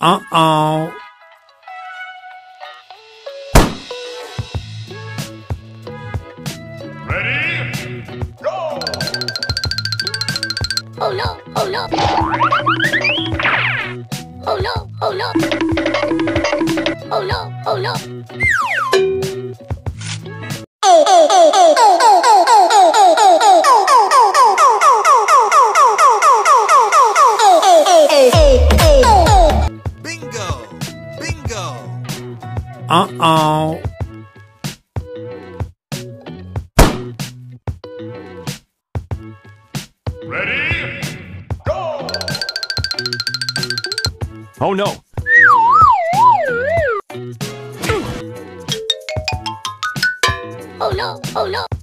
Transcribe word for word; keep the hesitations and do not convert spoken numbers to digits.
Uh-oh. Ready? Go! Oh no, oh no. Oh no, oh no. Oh no, oh no. Oh, oh, oh, oh, oh, oh. Uh-oh. Ready? Go! Oh no. Oh no, oh no.